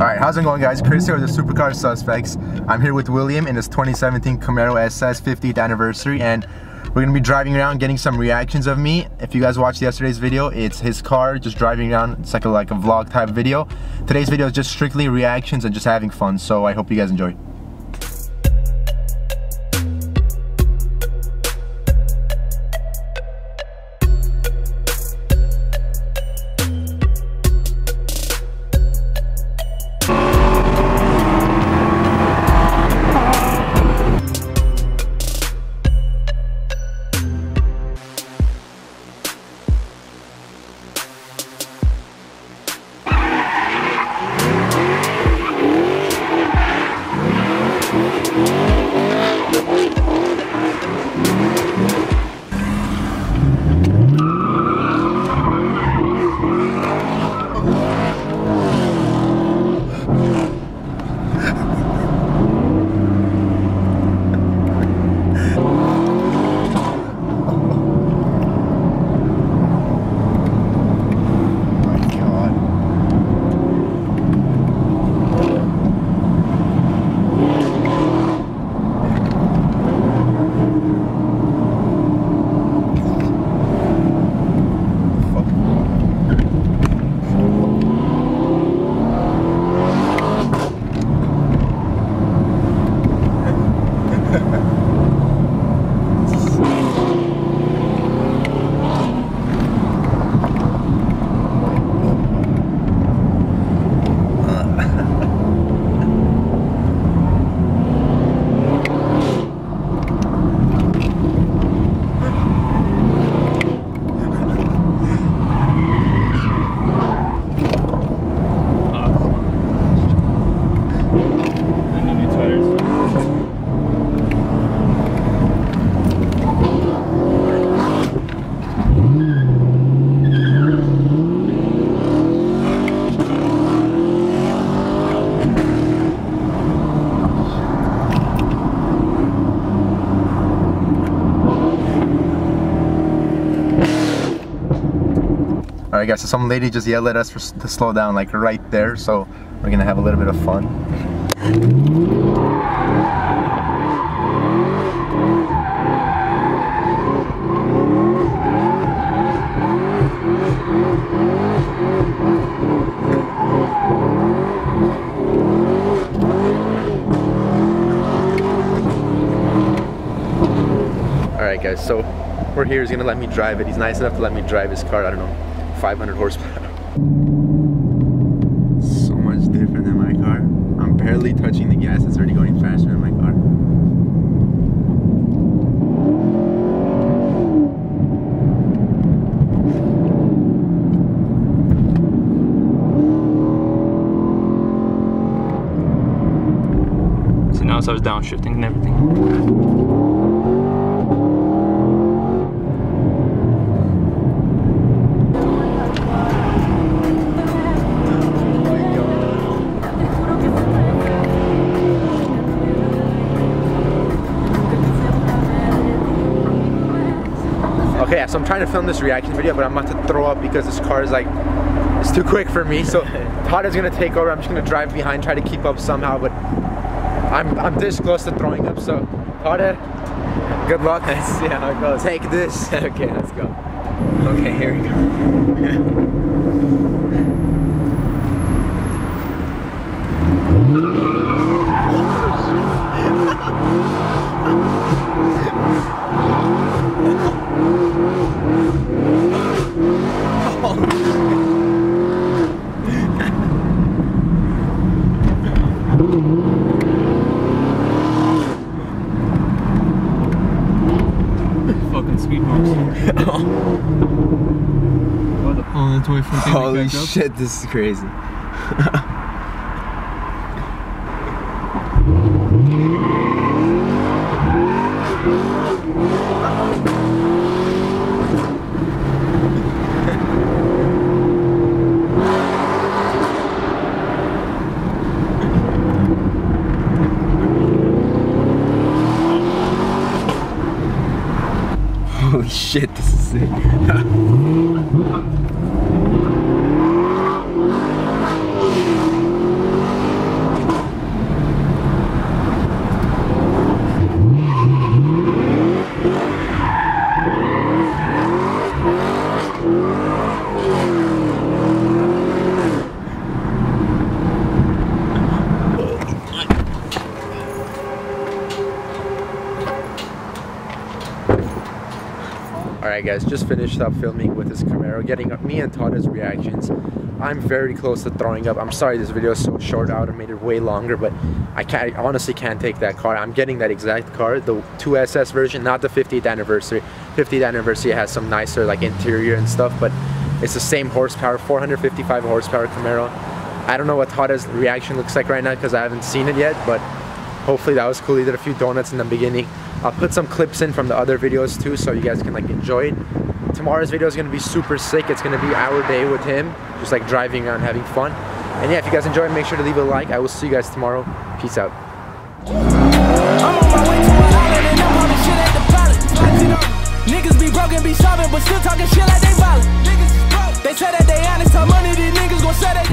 Alright, how's it going, guys? Chris here with the Supercar Suspects. I'm here with William in his 2017 Camaro SS 50th anniversary, and we're going to be driving around getting some reactions of me. If you guys watched yesterday's video, it's his car just driving around. It's like a vlog type video. Today's video is just strictly reactions and just having fun, so I hope you guys enjoy. Alright guys, so some lady just yelled at us to slow down like right there, so we're gonna have a little bit of fun. Alright guys, so we're here. He's gonna let me drive it. He's nice enough to let me drive his car. I don't know, 500 horsepower. So much different than my car. I'm barely touching the gas. It's already going faster than my car. So now I was downshifting and everything. Okay, yeah, so I'm trying to film this reaction video, but I'm about to throw up because this car is like, it's too quick for me. So Tada's gonna take over. I'm just gonna drive behind, try to keep up somehow, but I'm this close to throwing up. So Tada, good luck. Let's see how it goes. Take this. Okay, let's go. Okay, here we go. Fucking speed bumps. Oh, that's way from holy shit, this is crazy. Holy shit, this is sick. Alright guys, just finished up filming with this Camaro, getting me and Todd's reactions. I'm very close to throwing up. I'm sorry this video is so short. I would have made it way longer, but I honestly can't take that car. I'm getting that exact car, the 2SS version, not the 50th anniversary. 50th anniversary has some nicer like interior and stuff, but it's the same horsepower, 455 horsepower Camaro. I don't know what Todd's reaction looks like right now because I haven't seen it yet, but hopefully that was cool. He did a few donuts in the beginning. I'll put some clips in from the other videos too so you guys can like enjoy it. Tomorrow's video is going to be super sick. It's going to be our day with him, just like driving around having fun. And yeah, if you guys enjoyed, make sure to leave a like. I will see you guys tomorrow. Peace out. I'm on my way to an island and I'm on the shit at the pilot. Niggas be broke and be starving, but still talking shit like they violent. Niggas is broke. They say that they honest, how money these niggas gon' say that they